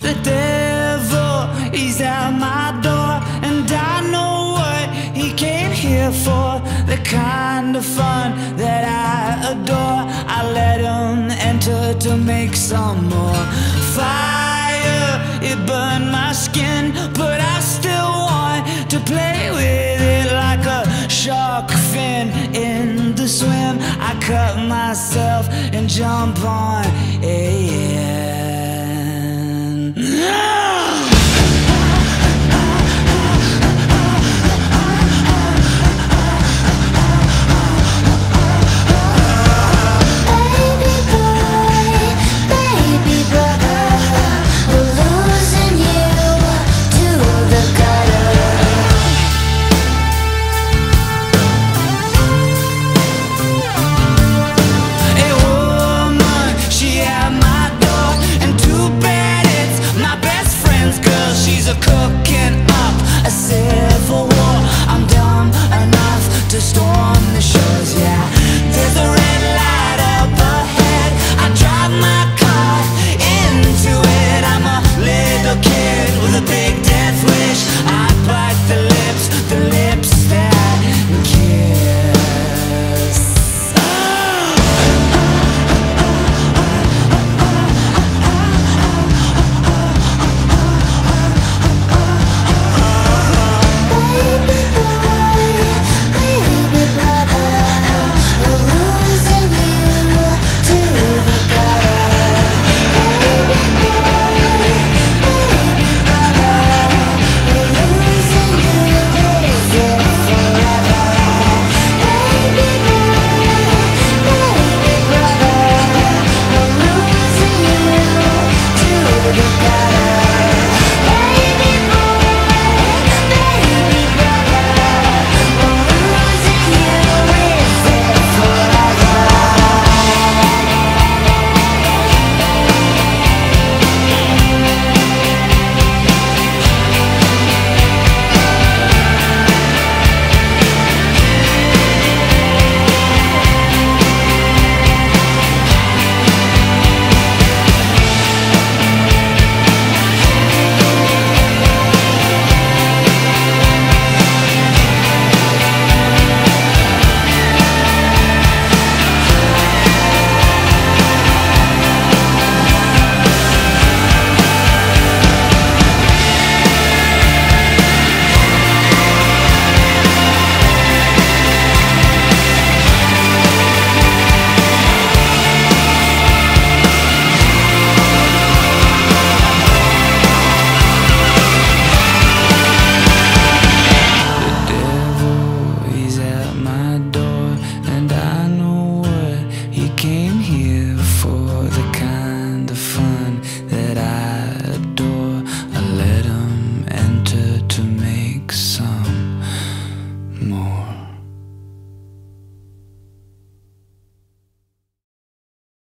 The devil is at my door, and I know what he came here for. The kind of fun that I adore, I let him enter to make some more. Fire, it burned my skin, but I still want to play with it like a shark fin in the swim. I cut myself and jump on